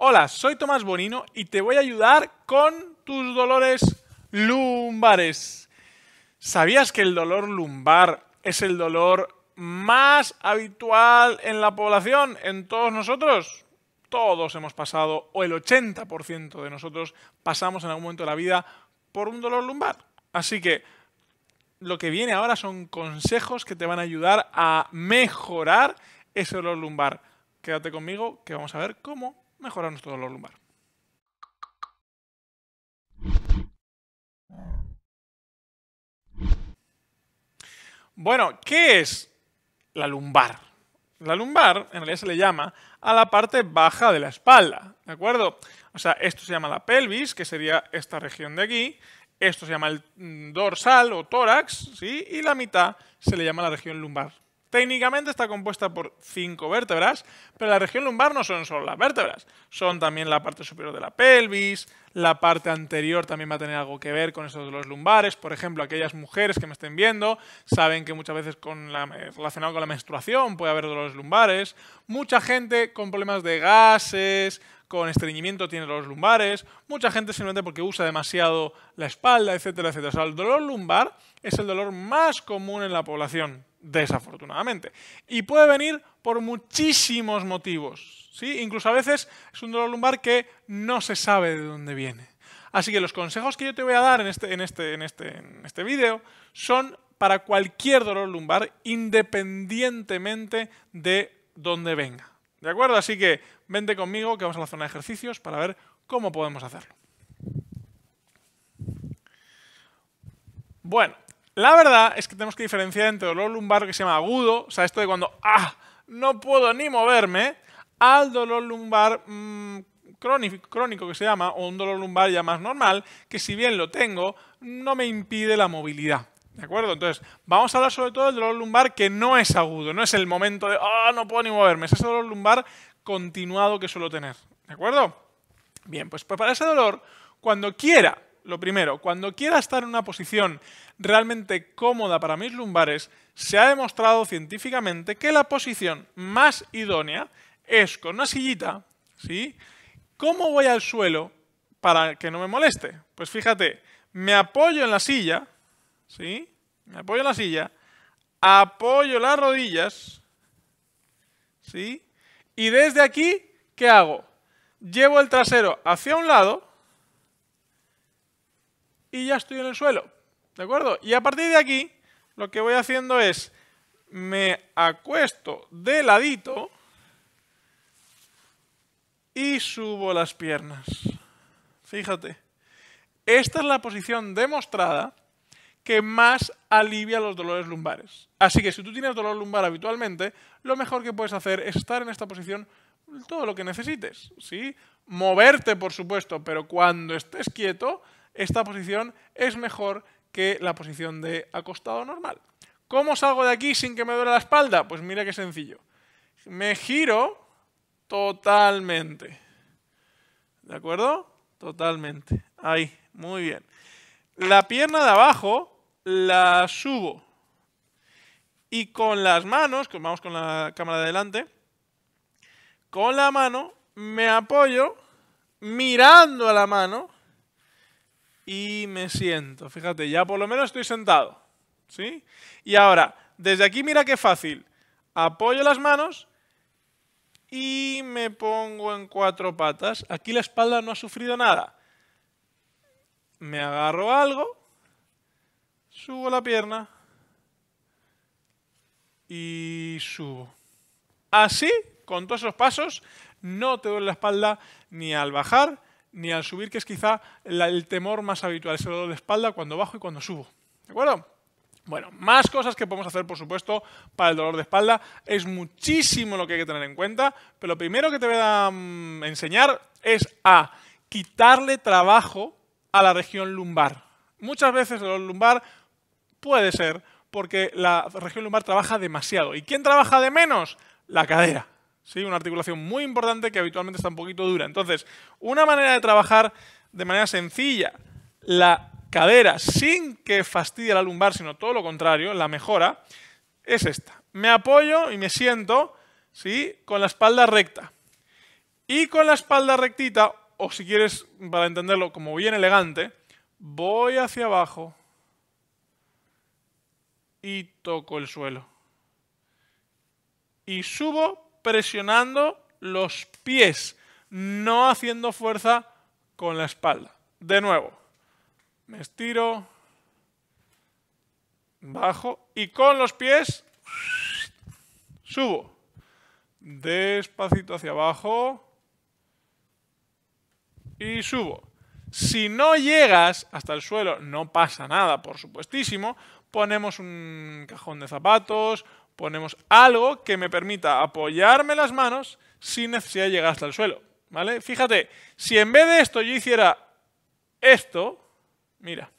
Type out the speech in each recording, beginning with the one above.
Hola, soy Tomás Bonino y te voy a ayudar con tus dolores lumbares. ¿Sabías que el dolor lumbar es el dolor más habitual en la población, en todos nosotros? Todos hemos pasado, o el 80% de nosotros pasamos en algún momento de la vida por un dolor lumbar. Así que lo que viene ahora son consejos que te van a ayudar a mejorar ese dolor lumbar. Quédate conmigo que vamos a ver cómo mejorar nuestro dolor lumbar. Bueno, ¿qué es la lumbar? La lumbar, en realidad, se le llama a la parte baja de la espalda, ¿de acuerdo? O sea, esto se llama la pelvis, que sería esta región de aquí. Esto se llama el dorsal o tórax, ¿sí? Y la mitad se le llama la región lumbar. Técnicamente está compuesta por 5 vértebras, pero la región lumbar no son solo las vértebras, son también la parte superior de la pelvis, la parte anterior también va a tener algo que ver con estos dolores lumbares. Por ejemplo, aquellas mujeres que me estén viendo saben que muchas veces relacionado con la menstruación puede haber dolores lumbares. Mucha gente con problemas de gases, con estreñimiento tiene dolores lumbares, mucha gente simplemente porque usa demasiado la espalda, etcétera, etcétera. O sea, el dolor lumbar es el dolor más común en la población, desafortunadamente. Y puede venir por muchísimos motivos, ¿sí? Incluso a veces es un dolor lumbar que no se sabe de dónde viene. Así que los consejos que yo te voy a dar en este vídeo son para cualquier dolor lumbar, independientemente de dónde venga. ¿De acuerdo? Así que vente conmigo que vamos a la zona de ejercicios para ver cómo podemos hacerlo. Bueno, la verdad es que tenemos que diferenciar entre dolor lumbar que se llama agudo, o sea, esto de cuando no puedo ni moverme, al dolor lumbar crónico que se llama, o un dolor lumbar ya más normal, que si bien lo tengo, no me impide la movilidad. ¿De acuerdo? Entonces, vamos a hablar sobre todo del dolor lumbar que no es agudo, no es el momento de no puedo ni moverme, es ese dolor lumbar continuado que suelo tener. ¿De acuerdo? Bien, pues para ese dolor, cuando quiera, lo primero, cuando quiera estar en una posición realmente cómoda para mis lumbares, se ha demostrado científicamente que la posición más idónea es con una sillita, ¿sí? ¿Cómo voy al suelo para que no me moleste? Pues fíjate, me apoyo en la silla, ¿sí? Me apoyo en la silla, apoyo las rodillas, ¿sí? Y desde aquí, ¿qué hago? Llevo el trasero hacia un lado y ya estoy en el suelo, ¿de acuerdo? Y a partir de aquí, lo que voy haciendo es, me acuesto de ladito y subo las piernas. Fíjate, esta es la posición demostrada que más alivia los dolores lumbares. Así que si tú tienes dolor lumbar habitualmente, lo mejor que puedes hacer es estar en esta posición todo lo que necesites, ¿sí? Moverte, por supuesto, pero cuando estés quieto, esta posición es mejor que la posición de acostado normal. ¿Cómo salgo de aquí sin que me duele la espalda? Pues mira qué sencillo. Me giro totalmente. ¿De acuerdo? Totalmente. Ahí, muy bien. La pierna de abajo la subo y con las manos, vamos con la cámara de adelante, con la mano me apoyo mirando a la mano y me siento. Fíjate, ya por lo menos estoy sentado, ¿sí? Y ahora, desde aquí mira qué fácil, apoyo las manos y me pongo en 4 patas. Aquí la espalda no ha sufrido nada. Me agarro algo, subo la pierna y subo. Así, con todos esos pasos, no te duele la espalda ni al bajar ni al subir, que es quizá el temor más habitual, es el dolor de espalda cuando bajo y cuando subo. ¿De acuerdo? Bueno, más cosas que podemos hacer, por supuesto, para el dolor de espalda. Es muchísimo lo que hay que tener en cuenta, pero lo primero que te voy a enseñar es a quitarle trabajo a la región lumbar. Muchas veces el dolor lumbar puede ser porque la región lumbar trabaja demasiado. ¿Y quién trabaja de menos? La cadera, ¿sí? Una articulación muy importante que habitualmente está un poquito dura. Entonces, una manera de trabajar de manera sencilla la cadera sin que fastidie la lumbar, sino todo lo contrario, la mejora, es esta. Me apoyo y me siento, ¿sí?, con la espalda recta. Y con la espalda rectita, o si quieres, para entenderlo, como bien elegante, voy hacia abajo y toco el suelo. Y subo presionando los pies, no haciendo fuerza con la espalda. De nuevo, me estiro, bajo y con los pies subo. Despacito hacia abajo y subo. Si no llegas hasta el suelo, no pasa nada, por supuestísimo. Ponemos un cajón de zapatos, ponemos algo que me permita apoyarme las manos sin necesidad de llegar hasta el suelo, ¿vale? Fíjate, si en vez de esto yo hiciera esto, mira.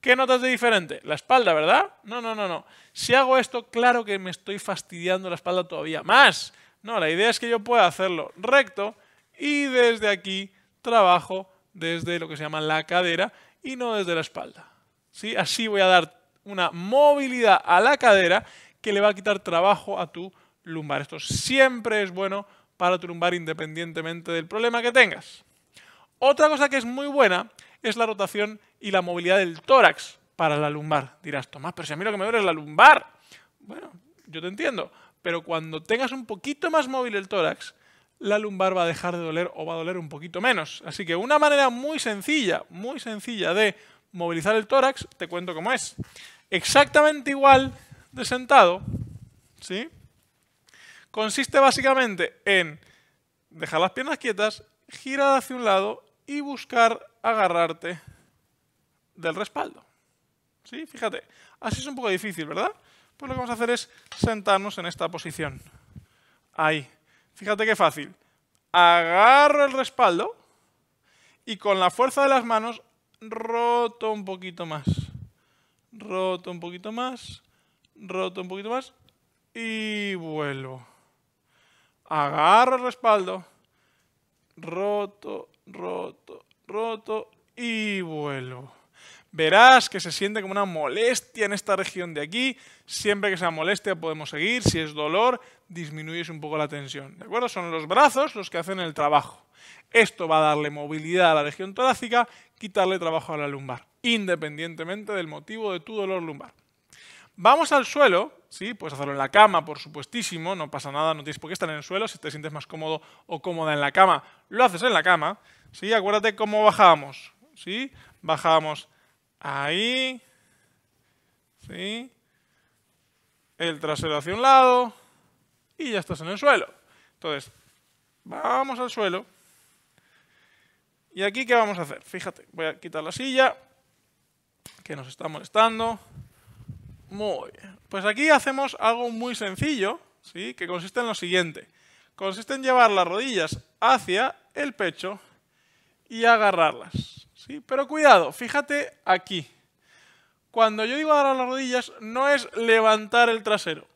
¿Qué notas de diferente? La espalda, ¿verdad? No, no, no, no. Si hago esto, claro que me estoy fastidiando la espalda todavía más. No, la idea es que yo pueda hacerlo recto y desde aquí trabajo desde lo que se llama la cadera y no desde la espalda, ¿sí? Así voy a dar una movilidad a la cadera que le va a quitar trabajo a tu lumbar. Esto siempre es bueno para tu lumbar independientemente del problema que tengas. Otra cosa que es muy buena es la rotación y la movilidad del tórax para la lumbar. Dirás, Tomás, pero si a mí lo que me duele es la lumbar. Bueno, yo te entiendo, pero cuando tengas un poquito más móvil el tórax, la lumbar va a dejar de doler o va a doler un poquito menos. Así que una manera muy sencilla de movilizar el tórax, te cuento cómo es. Exactamente igual de sentado, ¿sí? Consiste básicamente en dejar las piernas quietas, girar hacia un lado y buscar agarrarte del respaldo, ¿sí? Fíjate, así es un poco difícil, ¿verdad? Pues lo que vamos a hacer es sentarnos en esta posición. Ahí. Fíjate qué fácil. Agarro el respaldo y con la fuerza de las manos roto un poquito más. Roto un poquito más. Roto un poquito más. Y vuelvo. Agarro el respaldo. Roto, roto, roto. Y vuelvo. Verás que se siente como una molestia en esta región de aquí. Siempre que sea molestia podemos seguir. Si es dolor, disminuyes un poco la tensión, ¿de acuerdo? Son los brazos los que hacen el trabajo. Esto va a darle movilidad a la región torácica, quitarle trabajo a la lumbar, independientemente del motivo de tu dolor lumbar. Vamos al suelo, ¿sí? Puedes hacerlo en la cama, por supuestísimo, no pasa nada, no tienes por qué estar en el suelo. Si te sientes más cómodo o cómoda en la cama, lo haces en la cama, ¿sí? Acuérdate cómo bajamos, ¿sí? Bajamos ahí, ¿sí? El trasero hacia un lado y ya estás en el suelo. Entonces, vamos al suelo. ¿Y aquí qué vamos a hacer? Fíjate, voy a quitar la silla, que nos está molestando. Muy bien. Pues aquí hacemos algo muy sencillo, ¿sí? Que consiste en lo siguiente. Consiste en llevar las rodillas hacia el pecho y agarrarlas, ¿sí? Pero cuidado, fíjate aquí. Cuando yo digo agarrar las rodillas, no es levantar el trasero,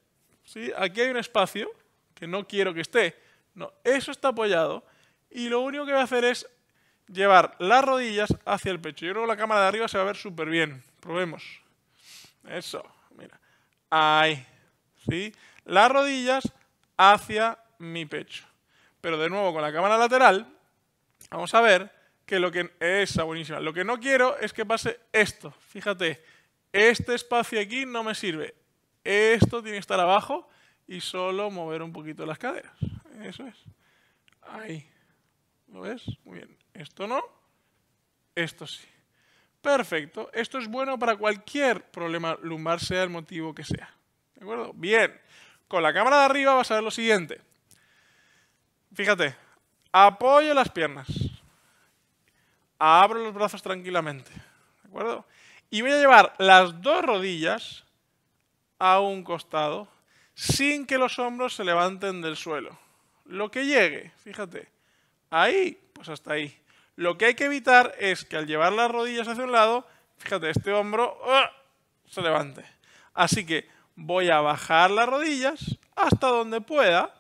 ¿sí? Aquí hay un espacio que no quiero que esté. No, eso está apoyado y lo único que voy a hacer es llevar las rodillas hacia el pecho. Yo creo que la cámara de arriba se va a ver súper bien. Probemos. Eso, mira. Ahí, ¿sí? Las rodillas hacia mi pecho. Pero de nuevo con la cámara lateral, vamos a ver que lo que... Esa, buenísima. Lo que no quiero es que pase esto. Fíjate, este espacio aquí no me sirve. Esto tiene que estar abajo y solo mover un poquito las caderas. Eso es. Ahí. ¿Lo ves? Muy bien. Esto no. Esto sí. Perfecto. Esto es bueno para cualquier problema lumbar, sea el motivo que sea. ¿De acuerdo? Bien. Con la cámara de arriba vas a ver lo siguiente. Fíjate. Apoyo las piernas. Abro los brazos tranquilamente. ¿De acuerdo? Y voy a llevar las dos rodillas a un costado sin que los hombros se levanten del suelo. Lo que llegue, fíjate. Ahí, pues hasta ahí. Lo que hay que evitar es que al llevar las rodillas hacia un lado, fíjate, este hombro se levante. Así que voy a bajar las rodillas hasta donde pueda,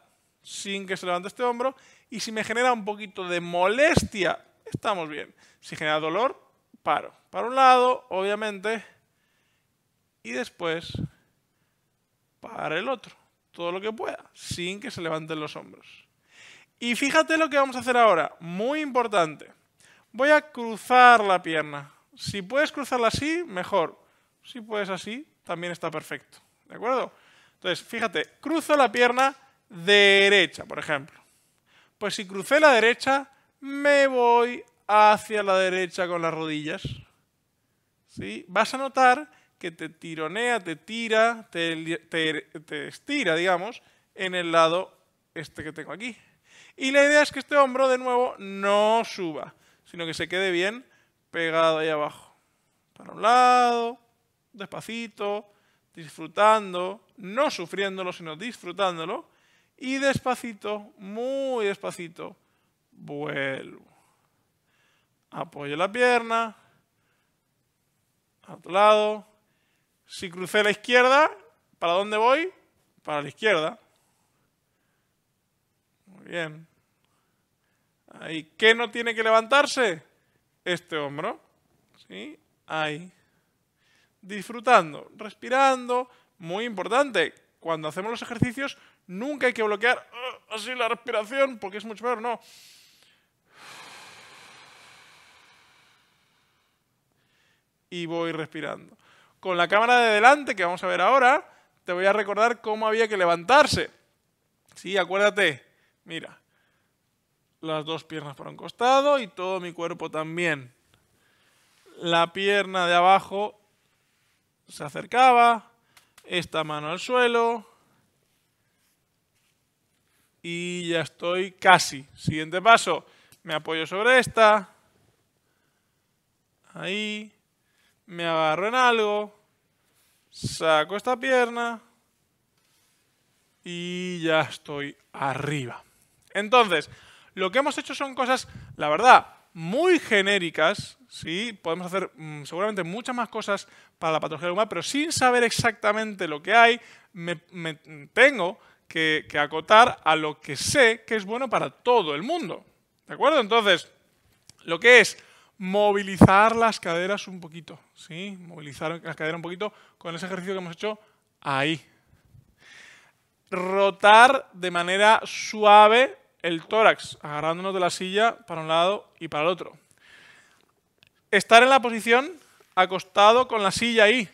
sin que se levante este hombro, y si me genera un poquito de molestia, estamos bien. Si genera dolor, paro. Para un lado, obviamente, y después para el otro. todo lo que pueda, sin que se levanten los hombros. Y fíjate lo que vamos a hacer ahora, muy importante. Voy a cruzar la pierna. Si puedes cruzarla así, mejor. Si puedes así, también está perfecto. ¿De acuerdo? Entonces, fíjate, cruzo la pierna derecha, por ejemplo. Pues si crucé la derecha, me voy hacia la derecha con las rodillas. ¿Sí? Vas a notar que te tironea, te tira, te estira, digamos, en el lado este que tengo aquí. Y la idea es que este hombro, de nuevo, no suba, sino que se quede bien pegado ahí abajo. Para un lado, despacito, disfrutando, no sufriéndolo, sino disfrutándolo. Y despacito, muy despacito, vuelvo. Apoyo la pierna. A otro lado. Si crucé la izquierda, ¿para dónde voy? Para la izquierda. Muy bien. Ahí. ¿Qué no tiene que levantarse? Este hombro. ¿Sí? Ahí. Disfrutando, respirando. Muy importante. Cuando hacemos los ejercicios, nunca hay que bloquear así la respiración, porque es mucho peor. No. Y voy respirando. Con la cámara de delante, que vamos a ver ahora, te voy a recordar cómo había que levantarse. Sí, acuérdate. Mira, las dos piernas para un costado y todo mi cuerpo también. La pierna de abajo se acercaba, esta mano al suelo y ya estoy casi. Siguiente paso, me apoyo sobre esta, ahí, me agarro en algo, saco esta pierna y ya estoy arriba. Entonces, lo que hemos hecho son cosas, la verdad, muy genéricas, ¿sí? Podemos hacer seguramente muchas más cosas para la patología lumbar, pero sin saber exactamente lo que hay, me tengo que acotar a lo que sé que es bueno para todo el mundo. ¿De acuerdo? Entonces, lo que es movilizar las caderas un poquito, ¿sí? Movilizar las caderas un poquito con ese ejercicio que hemos hecho ahí. Rotar de manera suave el tórax, agarrándonos de la silla para un lado y para el otro. Estar en la posición acostado con la silla ahí.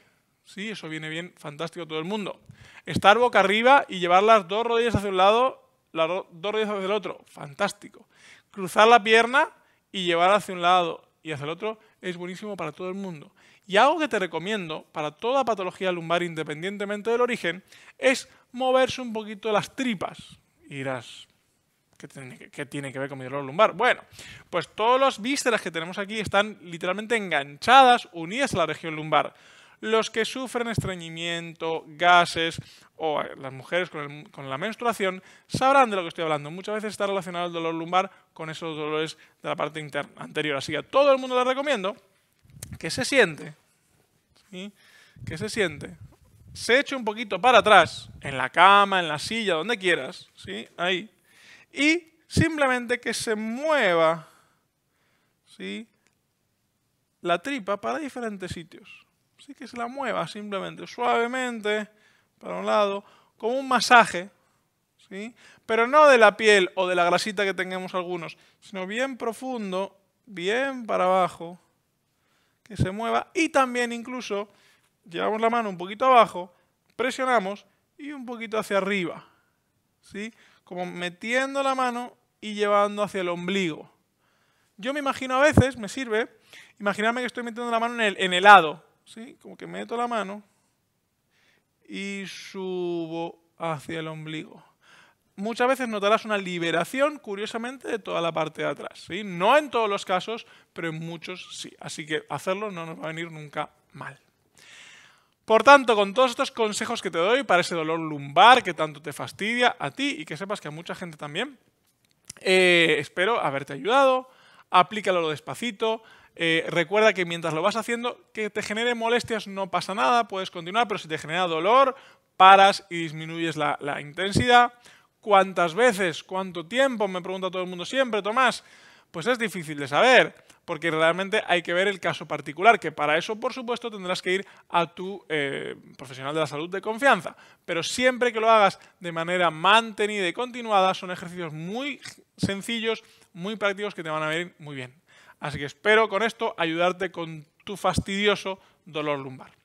Sí, eso viene bien, fantástico todo el mundo. Estar boca arriba y llevar las dos rodillas hacia un lado, las dos rodillas hacia el otro. Fantástico. Cruzar la pierna y llevar hacia un lado y hacia el otro es buenísimo para todo el mundo. Y algo que te recomiendo para toda patología lumbar, independientemente del origen, es moverse un poquito las tripas. Y dirás, ¿qué tiene que ver con mi dolor lumbar? Bueno, pues todas las vísceras que tenemos aquí están literalmente enganchadas, unidas a la región lumbar. Los que sufren estreñimiento, gases o las mujeres con la menstruación sabrán de lo que estoy hablando. Muchas veces está relacionado el dolor lumbar con esos dolores de la parte anterior. Así que a todo el mundo les recomiendo que se siente, ¿sí? Que se siente. Se eche un poquito para atrás, en la cama, en la silla, donde quieras, ¿sí? Ahí. Y simplemente que se mueva, ¿sí? La tripa para diferentes sitios. Así que se la mueva simplemente, suavemente, para un lado, como un masaje, ¿sí? Pero no de la piel o de la grasita que tengamos algunos, sino bien profundo, bien para abajo, que se mueva y también incluso llevamos la mano un poquito abajo, presionamos y un poquito hacia arriba, ¿sí? Como metiendo la mano y llevando hacia el ombligo. Yo me imagino a veces, me sirve, imaginarme que estoy metiendo la mano en el lado, ¿sí? Como que meto la mano y subo hacia el ombligo. Muchas veces notarás una liberación, curiosamente, de toda la parte de atrás, ¿sí? No en todos los casos, pero en muchos sí. Así que hacerlo no nos va a venir nunca mal. Por tanto, con todos estos consejos que te doy para ese dolor lumbar que tanto te fastidia a ti y que sepas que a mucha gente también, espero haberte ayudado, aplícalo despacito, recuerda que mientras lo vas haciendo, que te genere molestias no pasa nada, puedes continuar, pero si te genera dolor, paras y disminuyes la intensidad. ¿Cuántas veces? ¿Cuánto tiempo? Me pregunta todo el mundo siempre, Tomás. Pues es difícil de saber, porque realmente hay que ver el caso particular, que para eso, por supuesto, tendrás que ir a tu profesional de la salud de confianza. Pero siempre que lo hagas de manera mantenida y continuada, son ejercicios muy sencillos, muy prácticos, que te van a venir muy bien. Así que espero con esto ayudarte con tu fastidioso dolor lumbar.